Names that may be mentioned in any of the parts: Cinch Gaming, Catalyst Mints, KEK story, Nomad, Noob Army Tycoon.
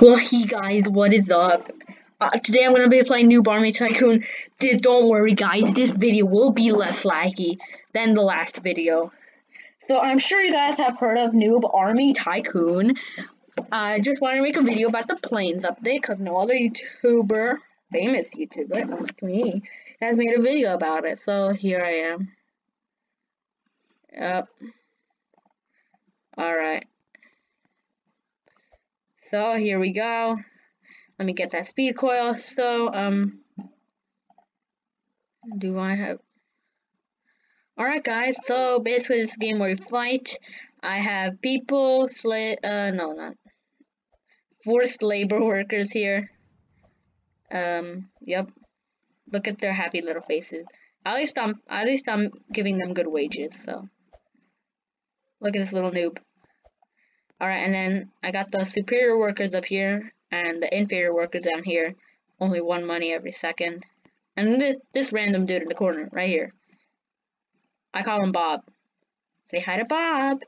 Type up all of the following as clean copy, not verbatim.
Well, hey guys, what is up? Today I'm gonna be playing Noob Army Tycoon. Don't worry, guys, this video will be less laggy than the last video. So I'm sure you guys have heard of Noob Army Tycoon. I just want to make a video about the planes update because no other YouTuber, famous YouTuber, unlike me, has made a video about it. So here I am. Yep. Alright. So here we go. Let me get that speed coil. So do I have? Alright, guys. So basically, this game where you fight. I have people forced labor workers here. Yep. Look at their happy little faces. At least I'm giving them good wages. So look at this little noob. Alright, and then I got the superior workers up here, and the inferior workers down here. Only one money every second. And this random dude in the corner, right here. I call him Bob. Say hi to Bob!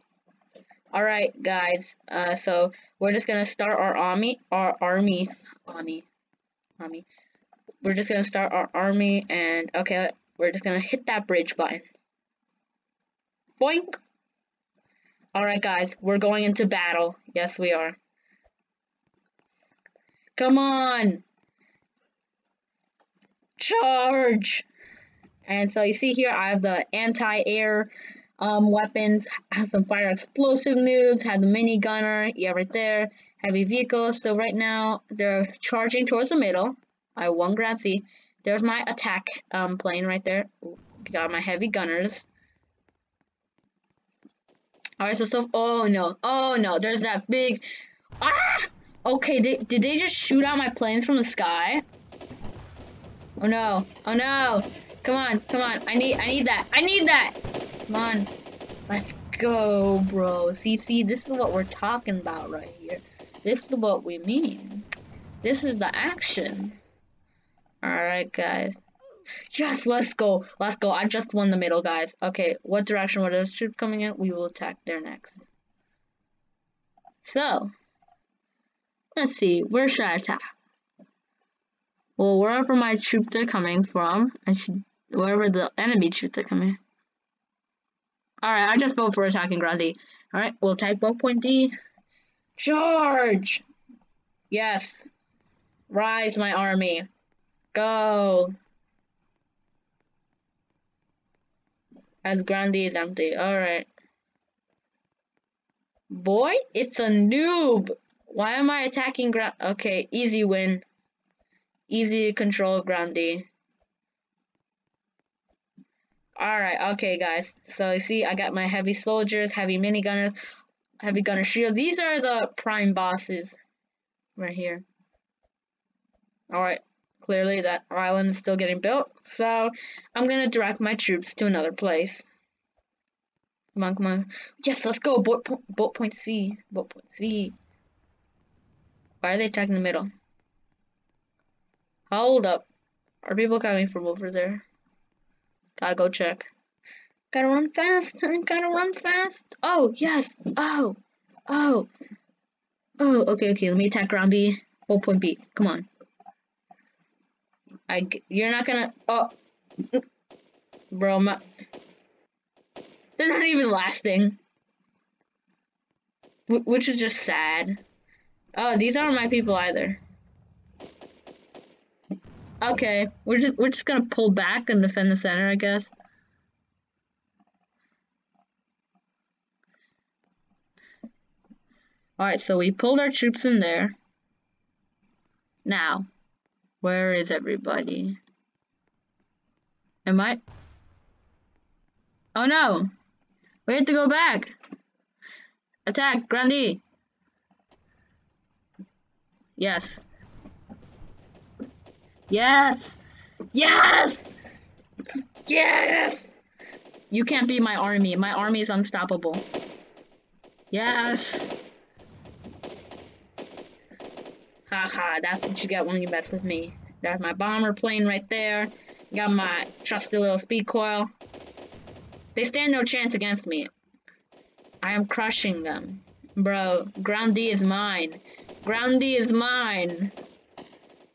Alright, guys, so we're just gonna start our army, We're just gonna start our army, and, okay, we're just gonna hit that bridge button. Boink! Alright, guys, we're going into battle. Yes, we are. Come on! Charge! And so you see here, I have the anti-air weapons, have some fire explosive moves, have the mini gunner, yeah, right there, heavy vehicles. So right now, they're charging towards the middle. I won Grancy. There's my attack plane right there. Ooh, got my heavy gunners. Alright, so oh no, there's that big, okay, did they just shoot out my planes from the sky? Oh no, come on, I need that, come on, let's go, bro. See, this is what we're talking about right here, this is what we mean, this is the action. Alright, guys, just let's go. I just won the middle, guys. Okay, what direction were those troops coming in? We will attack there next. So let's see, where should I attack? Well, wherever my troops are coming from, wherever the enemy troops are coming. Alright, I just vote for attacking Grandi. Alright, we'll type 1.D. Charge! Yes. Rise, my army. Go. As Grandi is empty. Alright. Boy, it's a noob. Why am I attacking Grandi? Okay, easy win. Easy control Grandi. Alright, okay, guys. So you see, I got my heavy soldiers, heavy minigunners, heavy gunner shields. These are the prime bosses right here. Alright, clearly that island is still getting built. So I'm gonna direct my troops to another place. Come on. Yes, let's go. Boat point C. Why are they attacking the middle? Hold up. Are people coming from over there? Gotta go check. Gotta run fast. Oh, yes. Oh, okay. Let me attack round B. Boat point B. Come on. You're not gonna. Oh. Bro, they're not even lasting. Which is just sad. Oh, these aren't my people either. Okay, we're just gonna pull back and defend the center, I guess. Alright, so we pulled our troops in there. Now, where is everybody? Oh no! We have to go back! Attack, Grandi! Yes. Yes! You can't beat my army. My army is unstoppable. Yes! Haha, that's what you get when you mess with me. That's my bomber plane right there. Got my trusty little speed coil. They stand no chance against me. I am crushing them. Bro, Grandi is mine. Grandy is mine.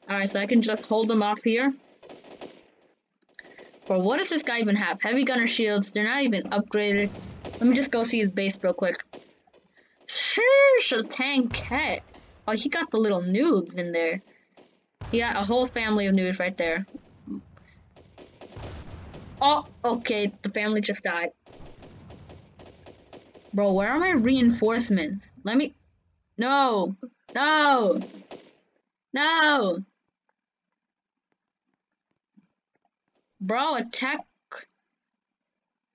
Alright, so I can just hold them off here. Or what does this guy even have? Heavy gunner shields. They're not even upgraded. Let me just go see his base real quick. Sheesh, a tankette. Oh, he got the little noobs in there. He got a whole family of noobs right there. Oh, okay. The family just died. Bro, where are my reinforcements? Let me... No! No! No! Bro, attack...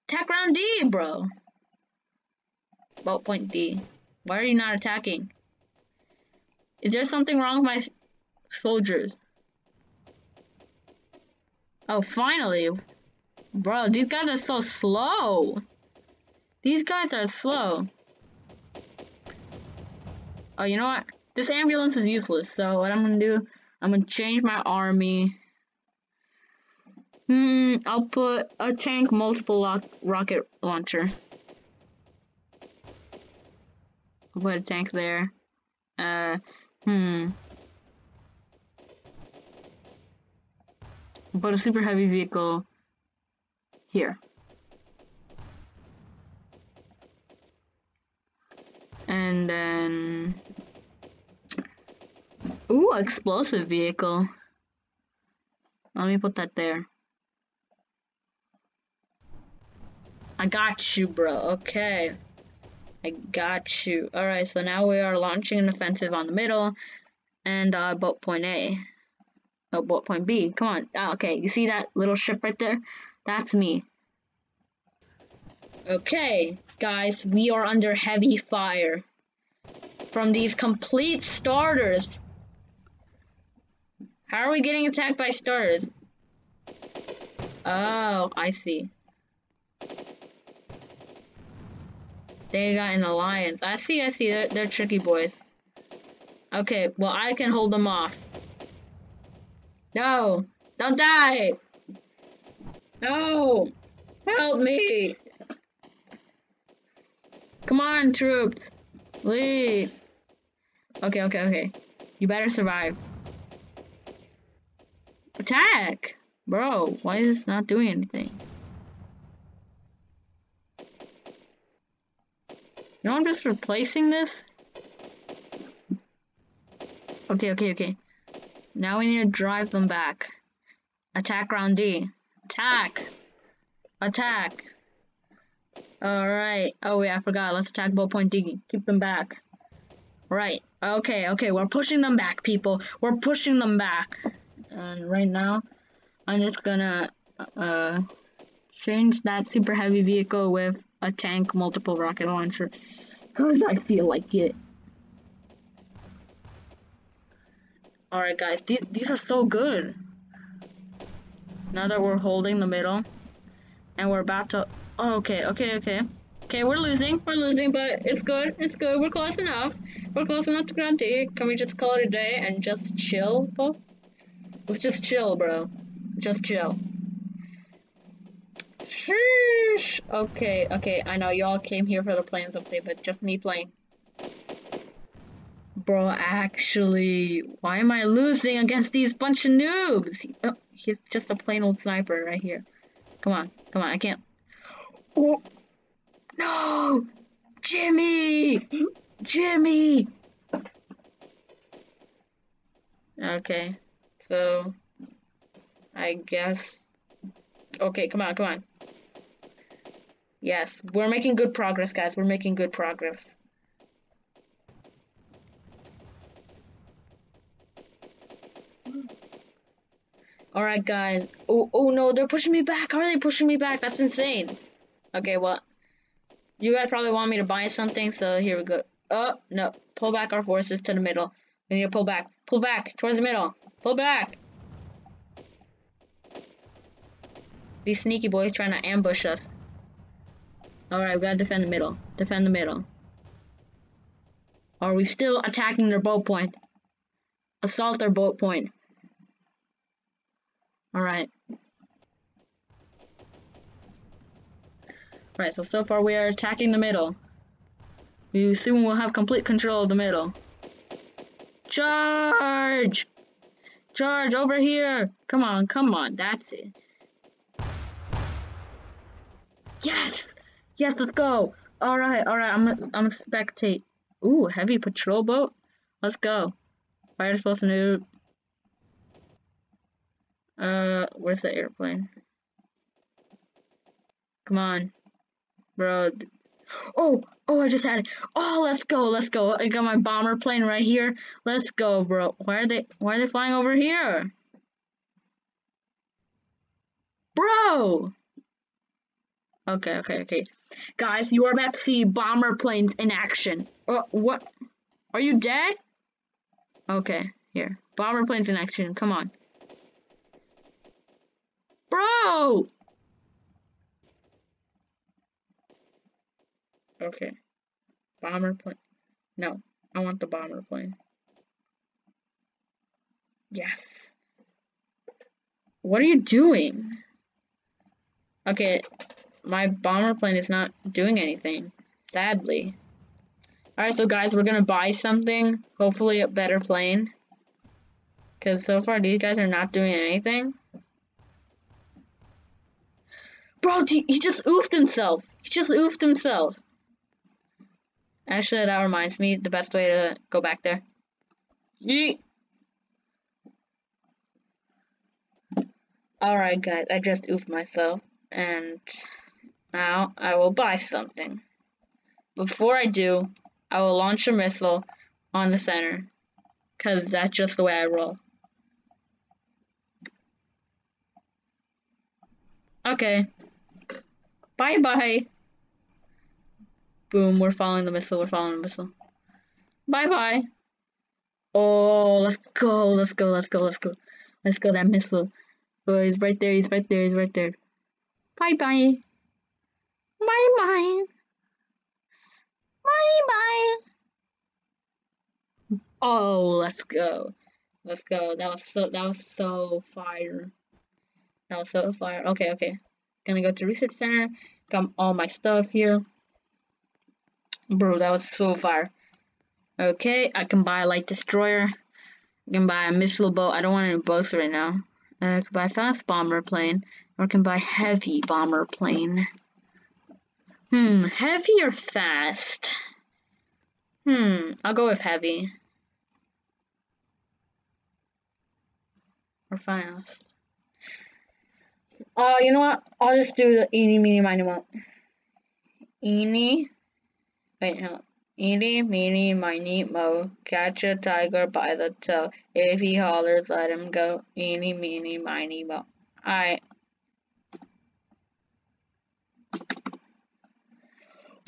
Attack round D, bro! Boat point D. Why are you not attacking? Is there something wrong with my soldiers? Oh, finally! Bro, these guys are so slow! These guys are slow. Oh, you know what? This ambulance is useless, so what I'm gonna do, I'm gonna change my army. I'll put a tank, multiple rocket launcher. I'll put a tank there. I'll put a super heavy vehicle here. And then... Ooh, explosive vehicle. Let me put that there. I got you, bro. Okay. I got you. Alright, so now we are launching an offensive on the middle. And boat point A. Oh, boat point B. Come on. Oh, okay, you see that little ship right there? That's me. Okay, guys, we are under heavy fire from these complete starters. How are we getting attacked by starters? Oh, I see. They got an alliance. I see. They're tricky boys. Okay, well, I can hold them off. No! Don't die! No! Help me! Come on, troops! Lead! Okay. You better survive. Attack! Bro, why is this not doing anything? You know I'm just replacing this? Okay. Now we need to drive them back. Attack round D. Attack! Alright. Oh, yeah, I forgot. Let's attack boat point D. Keep them back. Right. Okay. We're pushing them back, people. We're pushing them back. And right now, I'm just gonna change that super heavy vehicle with a tank, multiple rocket launcher. Because I feel like it. Alright, guys. These are so good. Now that we're holding the middle. And we're about to... Oh, okay. Okay, we're losing, but it's good. We're close enough to Grand D. Can we just call it a day and just chill, bro? Let's just chill, bro. Just chill. Sheesh. Okay, I know y'all came here for the plans update, but just me playing. Bro, actually, why am I losing against these bunch of noobs? Oh, he's just a plain old sniper right here. Come on, I can't. Oh, no! Jimmy! Okay, so... I guess... Okay, come on. Yes, we're making good progress, guys. Alright, guys. Oh no, they're pushing me back! How are they pushing me back? That's insane! Okay, well, you guys probably want me to buy something, so here we go. Oh, no. Pull back our forces to the middle. We need to pull back. Pull back towards the middle. Pull back. These sneaky boys trying to ambush us. Alright, we gotta defend the middle. Are we still attacking their boat point? Assault their boat point. Alright. Right, so far we are attacking the middle. We assume we'll have complete control of the middle. Charge! Charge over here! Come on, come on, that's it. Yes! Yes, let's go! Alright, I'm gonna spectate. Ooh, heavy patrol boat? Let's go. Fire disposal noob. Where's the airplane? Come on. Bro. Oh, I just had it. Oh, let's go. I got my bomber plane right here. Let's go, bro. Why are they flying over here? Bro! Okay. Guys, you are about to see bomber planes in action. What? Are you dead? Okay, here. Bomber planes in action, come on. Bro! Okay. Bomber plane. No, I want the bomber plane. Yes. What are you doing? Okay. My bomber plane is not doing anything, sadly. Alright, so guys, we're gonna buy something. Hopefully a better plane. Because so far, these guys are not doing anything. Bro, he just oofed himself. Actually, that reminds me, the best way to go back there. Yeet! Alright, guys, I just oofed myself. And now I will buy something. Before I do, I will launch a missile on the center, because that's just the way I roll. Okay. Bye-bye. Boom, we're following the missile. Bye-bye. Oh, let's go. Let's go, that missile. Oh, he's right there. Bye bye. Oh, let's go. That was so fire. Okay. Gonna go to research center. Got all my stuff here. Bro, that was so fire. Okay, I can buy a light destroyer. I can buy a missile boat. I don't want any boats right now. I can buy a fast bomber plane. Or can buy heavy bomber plane. Heavy or fast? I'll go with heavy. Or fast. You know what? I'll just do the eeny, meeny, miny, moe. Eeny, meeny, miny, moe. Catch a tiger by the toe. If he hollers, let him go. Eeny, meeny, miny, moe. Alright.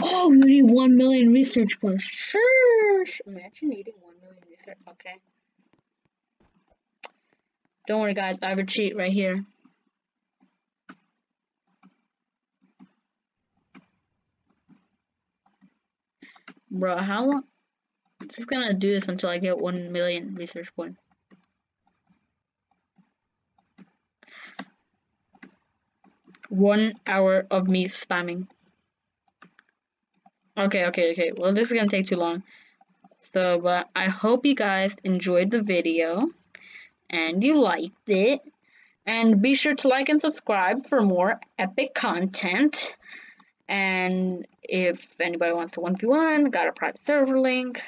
Oh, you need 1,000,000 research points. Sure. Imagine needing 1,000,000 research. Okay. Don't worry, guys. I have a cheat right here. Bro, how long? I'm just gonna do this until I get 1,000,000 research points. One hour of me spamming. Okay. Well, this is gonna take too long. So, but I hope you guys enjoyed the video and you liked it. And be sure to like and subscribe for more epic content. And if anybody wants to 1v1, got a private server link.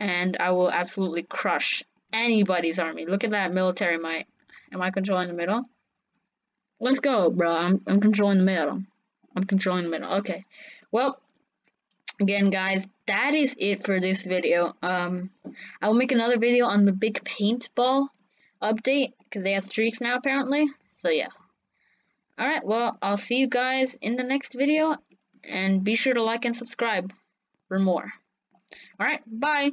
And I will absolutely crush anybody's army. Look at that military might. Am I controlling the middle? Let's go, bro. I'm controlling the middle. Okay. Well, again, guys, that is it for this video. I will make another video on the big paintball update, because they have streaks now, apparently. So, yeah. Alright, well, I'll see you guys in the next video, and be sure to like and subscribe for more. Alright, bye!